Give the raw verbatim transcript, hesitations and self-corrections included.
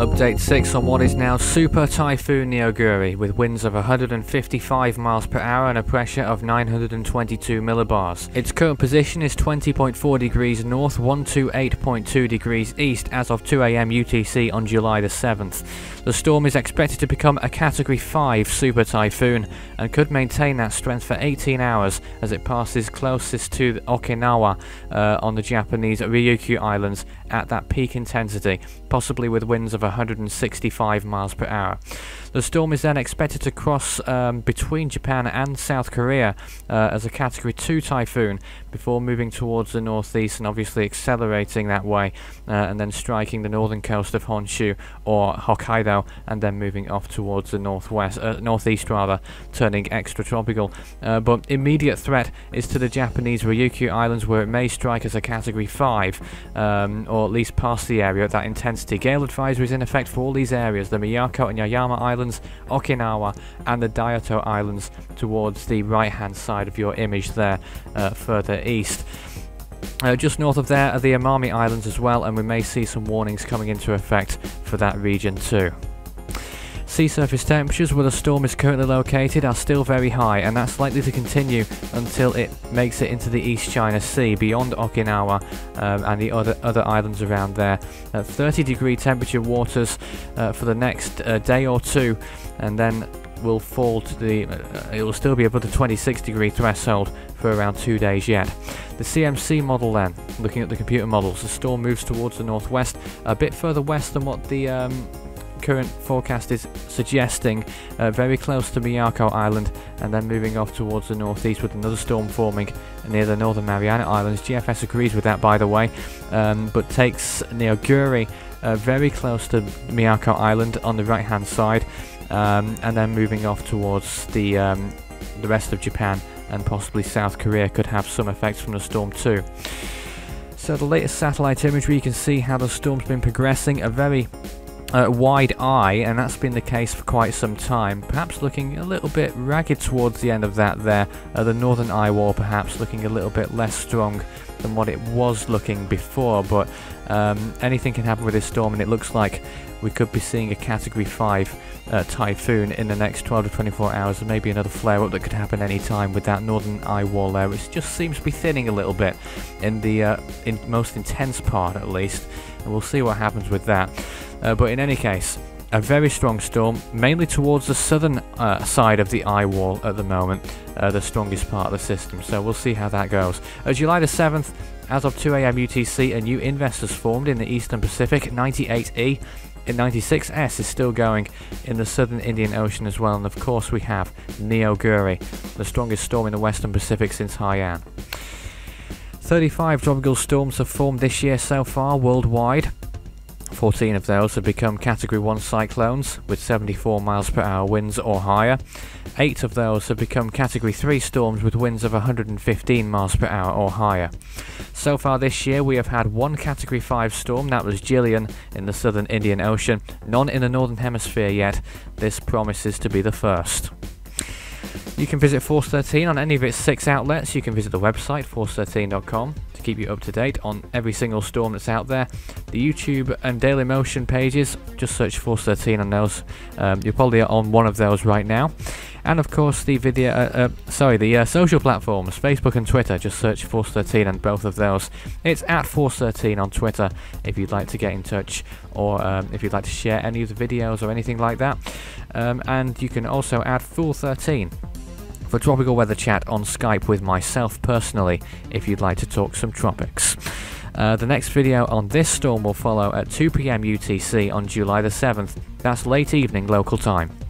Update six on what is now Super Typhoon Neoguri, with winds of one hundred fifty-five miles per hour and a pressure of nine hundred twenty-two millibars. Its current position is twenty point four degrees north, one hundred twenty-eight point two degrees east as of two A M U T C on July the seventh. The storm is expected to become a Category five Super Typhoon and could maintain that strength for eighteen hours as it passes closest to Okinawa uh, on the Japanese Ryukyu Islands at that peak intensity, possibly with winds of one hundred sixty-five miles per hour. The storm is then expected to cross um, between Japan and South Korea uh, as a Category two typhoon before moving towards the northeast and obviously accelerating that way uh, and then striking the northern coast of Honshu or Hokkaido and then moving off towards the northwest, uh, northeast rather, turning extratropical. Uh, but immediate threat is to the Japanese Ryukyu Islands, where it may strike as a Category five um, or at least past the area at that intensity. Gale advisory is in effect for all these areas, the Miyako and Yaeyama Islands, Okinawa and the Daito Islands towards the right hand side of your image there, uh, further east. Uh, just north of there are the Amami Islands as well, and we may see some warnings coming into effect for that region too. Sea surface temperatures where the storm is currently located are still very high, and that's likely to continue until it makes it into the East China Sea beyond Okinawa um, and the other other islands around there. At thirty degree temperature waters uh, for the next uh, day or two, and then will fall to the uh, it will still be above the twenty-six degree threshold for around two days yet. The C M C model then, looking at the computer models, the storm moves towards the northwest, a bit further west than what the um, current forecast is suggesting, uh, very close to Miyako Island, and then moving off towards the northeast with another storm forming near the northern Mariana Islands. G F S agrees with that, by the way, um, but takes Neoguri uh, very close to Miyako Island on the right hand side, um, and then moving off towards the um, the rest of Japan, and possibly South Korea could have some effects from the storm too. So the latest satellite imagery, you can see how the storm's been progressing, a very Uh, wide eye, and that's been the case for quite some time, perhaps looking a little bit ragged towards the end of that there, uh, the northern eye wall perhaps looking a little bit less strong than what it was looking before, but um, anything can happen with this storm, and it looks like we could be seeing a Category five uh, typhoon in the next twelve to twenty-four hours, and maybe another flare-up that could happen any time with that northern eye wall there, which just seems to be thinning a little bit in the uh, in most intense part at least, and we'll see what happens with that. Uh, but in any case, a very strong storm, mainly towards the southern uh, side of the eye wall at the moment, uh, the strongest part of the system, so we'll see how that goes. Uh, July the seventh, as of two A M U T C, a new Investors formed in the Eastern Pacific, ninety-eight E, and ninety-six S is still going in the southern Indian Ocean as well, and of course we have Neoguri, the strongest storm in the Western Pacific since Haiyan. thirty-five tropical storms have formed this year so far worldwide. fourteen of those have become Category one cyclones with seventy-four miles per hour winds or higher. eight of those have become Category three storms with winds of one hundred fifteen miles per hour or higher. So far this year we have had one Category five storm, that was Gillian in the southern Indian Ocean, none in the northern hemisphere yet. This promises to be the first. You can visit Force thirteen on any of its six outlets. You can visit the website force thirteen dot com to keep you up to date on every single storm that's out there. The YouTube and Dailymotion pages, just search Force thirteen on those. Um, you're probably on one of those right now. And of course the video, uh, uh, sorry, the uh, social platforms, Facebook and Twitter. Just search Force thirteen on both of those. It's at Force thirteen on Twitter if you'd like to get in touch, or um, if you'd like to share any of the videos or anything like that. Um, and you can also add Fool thirteen for tropical weather chat on Skype with myself personally if you'd like to talk some tropics. Uh, the next video on this storm will follow at two P M U T C on July the seventh. That's late evening local time.